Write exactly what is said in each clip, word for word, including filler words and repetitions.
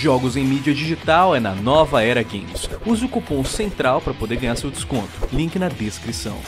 Jogos em mídia digital é na Nova Era Games. Use o cupom CENTRAL para poder ganhar seu desconto. Link na descrição.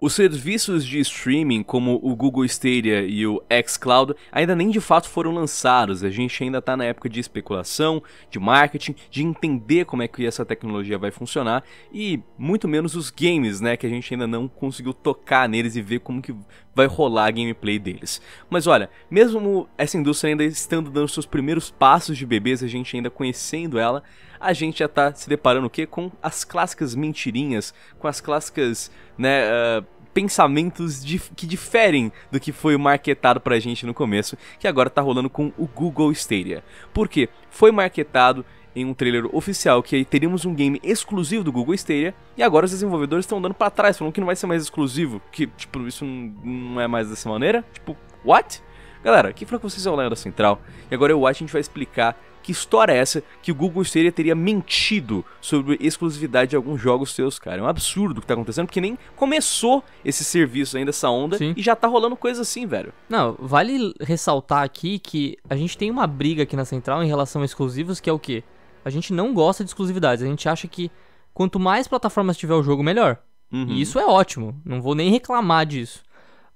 Os serviços de streaming como o Google Stadia e o xCloud ainda nem de fato foram lançados. A gente ainda está na época de especulação, de marketing, de entender como é que essa tecnologia vai funcionar e muito menos os games, né, que a gente ainda não conseguiu tocar neles e ver como que vai rolar a gameplay deles. Mas olha, mesmo essa indústria ainda estando dando seus primeiros passos de bebês, a gente ainda conhecendo ela, a gente já está se deparando o quê? Com as clássicas mentirinhas, com as clássicas, né, uh... pensamentos dif- que diferem do que foi marketado pra gente no começo, que agora tá rolando com o Google Stadia. Por quê? Foi marketado em um trailer oficial que aí teríamos um game exclusivo do Google Stadia, e agora os desenvolvedores estão andando pra trás, falando que não vai ser mais exclusivo, que, tipo, isso não é mais dessa maneira? Tipo, what? Galera, aqui foi com vocês, é o Lion da Central, e agora eu acho que a gente vai explicar que história é essa que o Google Stadia teria mentido sobre exclusividade de alguns jogos seus, cara. É um absurdo o que tá acontecendo, porque nem começou esse serviço ainda, essa onda, sim, e já tá rolando coisa assim, velho. Não, vale ressaltar aqui que a gente tem uma briga aqui na Central em relação a exclusivos, que é o quê? A gente não gosta de exclusividades, a gente acha que quanto mais plataformas tiver o jogo, melhor. Uhum. E isso é ótimo, não vou nem reclamar disso.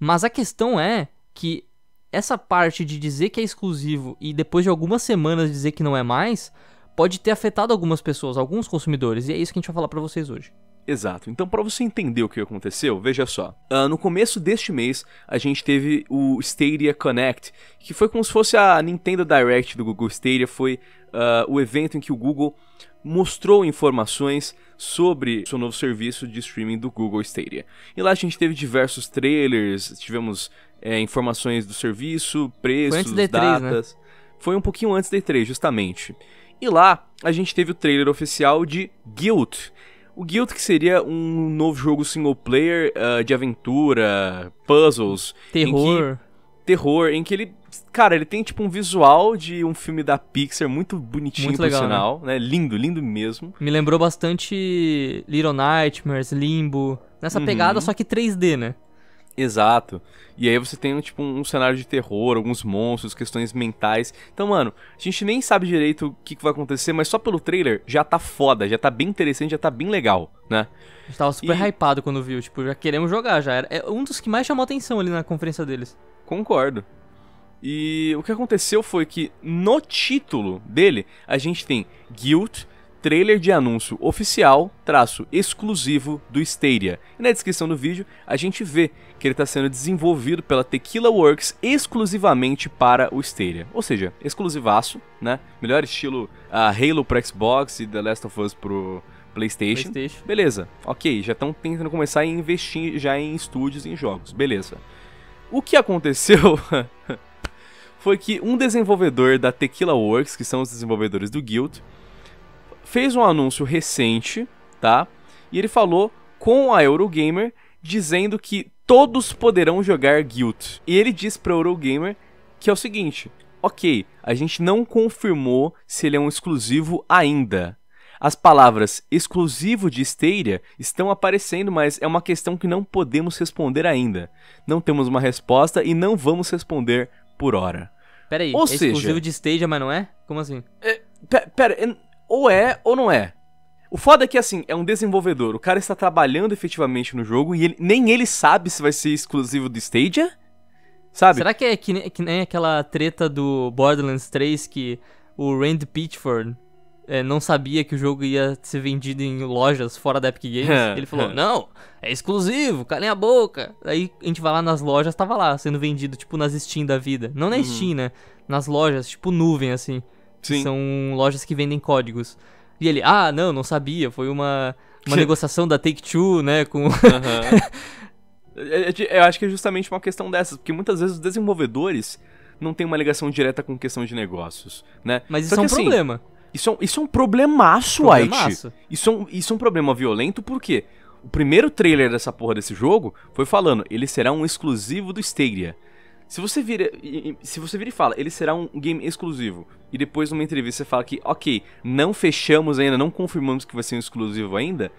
Mas a questão é que essa parte de dizer que é exclusivo e depois de algumas semanas dizer que não é mais, pode ter afetado algumas pessoas, alguns consumidores, e é isso que a gente vai falar pra vocês hoje. Exato, então pra você entender o que aconteceu, veja só, uh, no começo deste mês a gente teve o Stadia Connect, que foi como se fosse a Nintendo Direct do Google Stadia, foi uh, o evento em que o Google mostrou informações sobre seu novo serviço de streaming do Google Stadia. E lá a gente teve diversos trailers, tivemos é, informações do serviço, preços, foi datas. E três, né? Foi um pouquinho antes da E três, justamente. E lá a gente teve o trailer oficial de Gylt. O Gylt, que seria um novo jogo single player uh, de aventura, puzzles, terror. Em que... Terror, em que ele... Cara, ele tem tipo um visual de um filme da Pixar muito bonitinho, muito legal, por sinal, né? né? Lindo, lindo mesmo. Me lembrou bastante Little Nightmares, Limbo, nessa uhum. pegada, só que três D, né? Exato. E aí você tem tipo um cenário de terror, alguns monstros, questões mentais. Então, mano, a gente nem sabe direito o que vai acontecer, mas só pelo trailer já tá foda, já tá bem interessante, já tá bem legal, né? A gente tava super e... hypado quando viu, tipo, já queremos jogar, já era. É um dos que mais chamou atenção ali na conferência deles. Concordo. E o que aconteceu foi que no título dele a gente tem Gylt, trailer de anúncio oficial, traço exclusivo do Stadia. E na descrição do vídeo a gente vê que ele está sendo desenvolvido pela Tequila Works exclusivamente para o Stadia. Ou seja, exclusivaço, né? Melhor estilo a Halo para Xbox e The Last of Us para o PlayStation. PlayStation. Beleza, ok, já estão tentando começar a investir já em estúdios e em jogos, beleza. O que aconteceu foi que um desenvolvedor da Tequila Works, que são os desenvolvedores do Gylt, fez um anúncio recente, tá? E ele falou com a Eurogamer dizendo que todos poderão jogar Gylt. E ele disse pra Eurogamer que é o seguinte: ok, a gente não confirmou se ele é um exclusivo ainda. As palavras exclusivo de Stadia estão aparecendo, mas é uma questão que não podemos responder ainda. Não temos uma resposta e não vamos responder por hora. Pera aí, ou é seja, exclusivo de Stadia, mas não é? Como assim? É, pera, pera, ou é ou não é. O foda é que, assim, é um desenvolvedor. O cara está trabalhando efetivamente no jogo e ele, nem ele sabe se vai ser exclusivo de Stadia, sabe? Será que é que nem, que nem aquela treta do Borderlands três que o Randy Pitchford... É, não sabia que o jogo ia ser vendido em lojas fora da Epic Games. Ele falou, não, é exclusivo, calem a boca. Aí a gente vai lá nas lojas, tava lá sendo vendido, tipo, nas Steam da vida. Não na uhum. Steam, né? Nas lojas, tipo, nuvem, assim. Sim. São lojas que vendem códigos. E ele, ah, não, não sabia. Foi uma, uma negociação da Take-Two, né? Com... Uhum. Eu acho que é justamente uma questão dessas, porque muitas vezes os desenvolvedores não têm uma ligação direta com questão de negócios, né? Mas isso Só é um que, problema. Assim, Isso é, um, isso é um problemaço, White. Isso, é um, isso é um problema violento, porque o primeiro trailer dessa porra desse jogo foi falando, ele será um exclusivo do Stadia. Se você vira, se você vira e fala, ele será um game exclusivo, e depois numa entrevista você fala que, ok, não fechamos ainda, não confirmamos que vai ser um exclusivo ainda,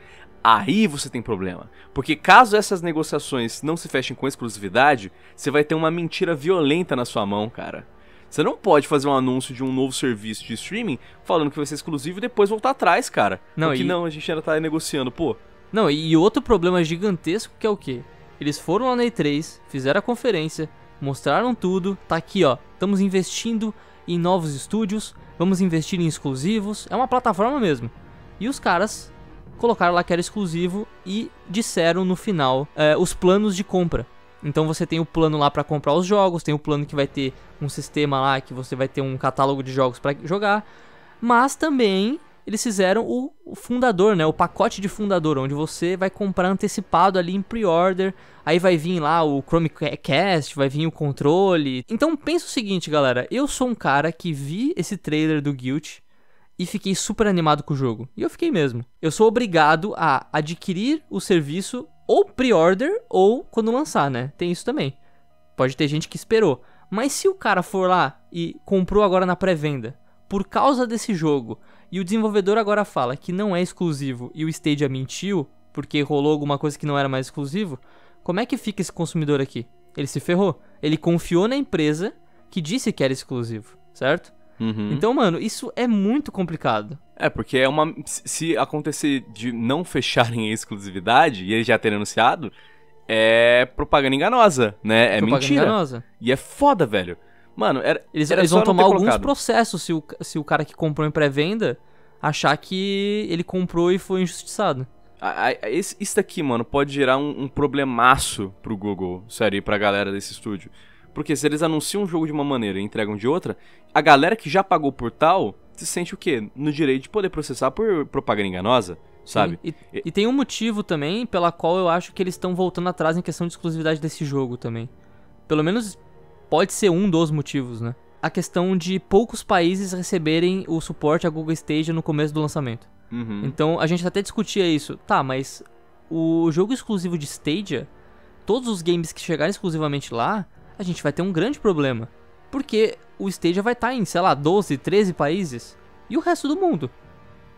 aí você tem problema. Porque caso essas negociações não se fechem com exclusividade, você vai ter uma mentira violenta na sua mão, cara. Você não pode fazer um anúncio de um novo serviço de streaming falando que vai ser exclusivo e depois voltar atrás, cara. Não, porque e... não, a gente ainda tá negociando, pô. Não, e outro problema gigantesco que é o quê? Eles foram lá na E três, fizeram a conferência, mostraram tudo, tá aqui ó, estamos investindo em novos estúdios, vamos investir em exclusivos, é uma plataforma mesmo. E os caras colocaram lá que era exclusivo e disseram no final é, os planos de compra. Então você tem o plano lá pra comprar os jogos, tem o plano que vai ter um sistema lá, que você vai ter um catálogo de jogos pra jogar. Mas também eles fizeram o fundador, né, o pacote de fundador, onde você vai comprar antecipado ali em pre-order. Aí vai vir lá o Chromecast, vai vir o controle. Então pensa o seguinte, galera, eu sou um cara que vi esse trailer do Gylt e fiquei super animado com o jogo. E eu fiquei mesmo. Eu sou obrigado a adquirir o serviço ou pre-order ou quando lançar, né? Tem isso também. Pode ter gente que esperou. Mas se o cara for lá e comprou agora na pré-venda por causa desse jogo e o desenvolvedor agora fala que não é exclusivo e o Stadia mentiu porque rolou alguma coisa que não era mais exclusivo, como é que fica esse consumidor aqui? Ele se ferrou. Ele confiou na empresa que disse que era exclusivo, certo? Uhum. Então, mano, isso é muito complicado. É, porque é uma... se acontecer de não fecharem a exclusividade e eles já terem anunciado, é propaganda enganosa, né? É propaganda mentira. Enganosa. E é foda, velho. Mano, era, eles, era eles vão tomar alguns colocado. processos se o, se o cara que comprou em pré-venda achar que ele comprou e foi injustiçado. A, a, esse, isso daqui, mano, pode gerar um, um problemaço pro Google, sério, e pra galera desse estúdio. Porque se eles anunciam um jogo de uma maneira e entregam de outra, a galera que já pagou por tal se sente o quê? No direito de poder processar por propaganda enganosa, sabe? E, e, e tem um motivo também pela qual eu acho que eles estão voltando atrás em questão de exclusividade desse jogo também. Pelo menos pode ser um dos motivos, né? A questão de poucos países receberem o suporte à Google Stadia no começo do lançamento. Uhum. Então a gente até discutia isso. Tá, mas o jogo exclusivo de Stadia, todos os games que chegarem exclusivamente lá, a gente vai ter um grande problema. Porque o Stadia vai estar em, sei lá, doze, treze países. E o resto do mundo.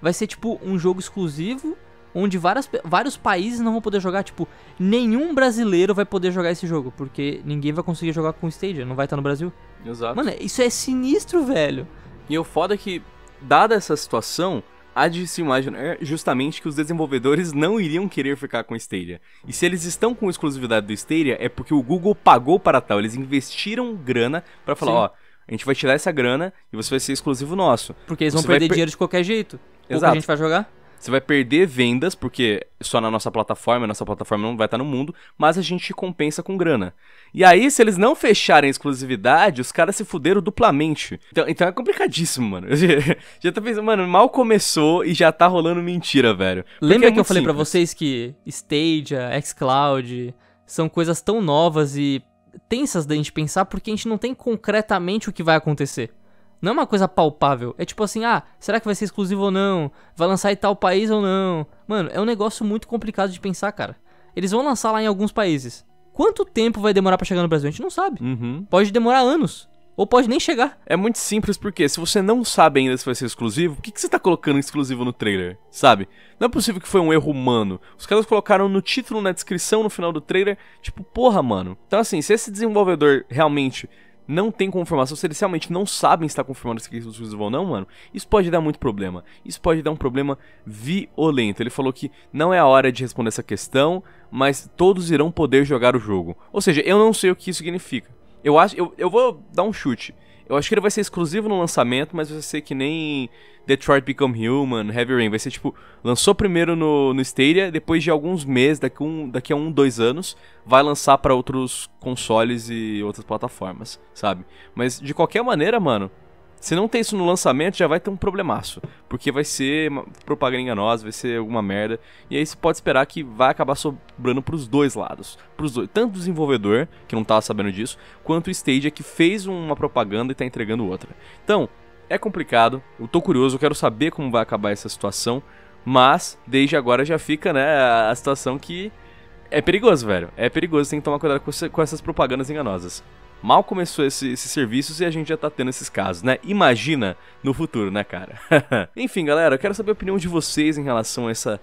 Vai ser tipo um jogo exclusivo, onde várias, vários países não vão poder jogar. Tipo, nenhum brasileiro vai poder jogar esse jogo. Porque ninguém vai conseguir jogar com o Stadia. Não vai estar no Brasil. Exato. Mano, isso é sinistro, velho. E o foda é que, dada essa situação, há de se imaginar justamente que os desenvolvedores não iriam querer ficar com o Stadia. E se eles estão com exclusividade do Stadia, é porque o Google pagou para tal. Eles investiram grana para falar, ó, a gente vai tirar essa grana e você vai ser exclusivo nosso. Porque eles vão você perder per... dinheiro de qualquer jeito. Exato. Ou a gente vai jogar. Você vai perder vendas, porque só na nossa plataforma, a nossa plataforma não vai estar no mundo, mas a gente compensa com grana. E aí, se eles não fecharem a exclusividade, os caras se fuderam duplamente. Então, então é complicadíssimo, mano. Eu já, já tô pensando, mano, mal começou e já tá rolando mentira, velho. Porque lembra é que eu falei simples. pra vocês que Stadia, xCloud, são coisas tão novas e tensas da gente pensar, porque a gente não tem concretamente o que vai acontecer. Não é uma coisa palpável. É tipo assim, ah, será que vai ser exclusivo ou não? Vai lançar em tal país ou não? Mano, é um negócio muito complicado de pensar, cara. Eles vão lançar lá em alguns países. Quanto tempo vai demorar pra chegar no Brasil? A gente não sabe. Uhum. Pode demorar anos. Ou pode nem chegar. É muito simples porque se você não sabe ainda se vai ser exclusivo, por que, que você tá colocando exclusivo no trailer, sabe? Não é possível que foi um erro humano. Os caras colocaram no título, na descrição, no final do trailer. Tipo, porra, mano. Então assim, se esse desenvolvedor realmente... não tem confirmação, se eles realmente não sabem se está confirmando se é exclusivo ou não, mano, isso pode dar muito problema. Isso pode dar um problema violento. Ele falou que não é a hora de responder essa questão, mas todos irão poder jogar o jogo. Ou seja, eu não sei o que isso significa. Eu acho, eu, eu vou dar um chute. Eu acho que ele vai ser exclusivo no lançamento, mas vai ser que nem Detroit Become Human, Heavy Rain. Vai ser tipo, lançou primeiro no, no Stadia, depois de alguns meses, daqui, um, daqui a um, dois anos, vai lançar pra outros consoles e outras plataformas, sabe? Mas de qualquer maneira, mano, se não tem isso no lançamento, já vai ter um problemaço. Porque vai ser propaganda enganosa, vai ser alguma merda. E aí você pode esperar que vai acabar sobrando pros dois lados. Pros dois. Tanto o desenvolvedor, que não tava sabendo disso, quanto o Stadia, que fez uma propaganda e tá entregando outra. Então, é complicado. Eu tô curioso, eu quero saber como vai acabar essa situação. Mas, desde agora já fica, né, a situação que é perigoso, velho. É perigoso, tem que tomar cuidado com essas propagandas enganosas. Mal começou esse, esses serviços e a gente já tá tendo esses casos, né? Imagina no futuro, né, cara? Enfim, galera, eu quero saber a opinião de vocês em relação a essa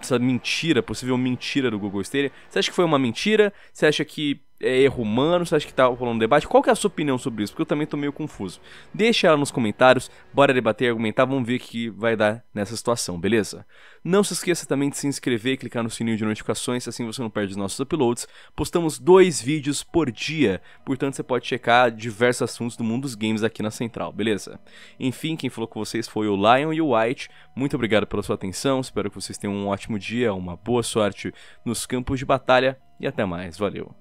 essa mentira, possível mentira do Google Stadia? Você acha que foi uma mentira? Você acha que é erro humano? Você acha que tá rolando debate? Qual que é a sua opinião sobre isso? Porque eu também tô meio confuso. Deixa ela nos comentários, bora debater, argumentar, vamos ver o que vai dar nessa situação, beleza? Não se esqueça também de se inscrever e clicar no sininho de notificações, assim você não perde os nossos uploads. Postamos dois vídeos por dia, portanto você pode checar diversos assuntos do mundo dos games aqui na Central, beleza? Enfim, quem falou com vocês foi o Lion e o White, muito obrigado pela sua atenção, espero que vocês tenham um ótimo dia, uma boa sorte nos campos de batalha e até mais, valeu!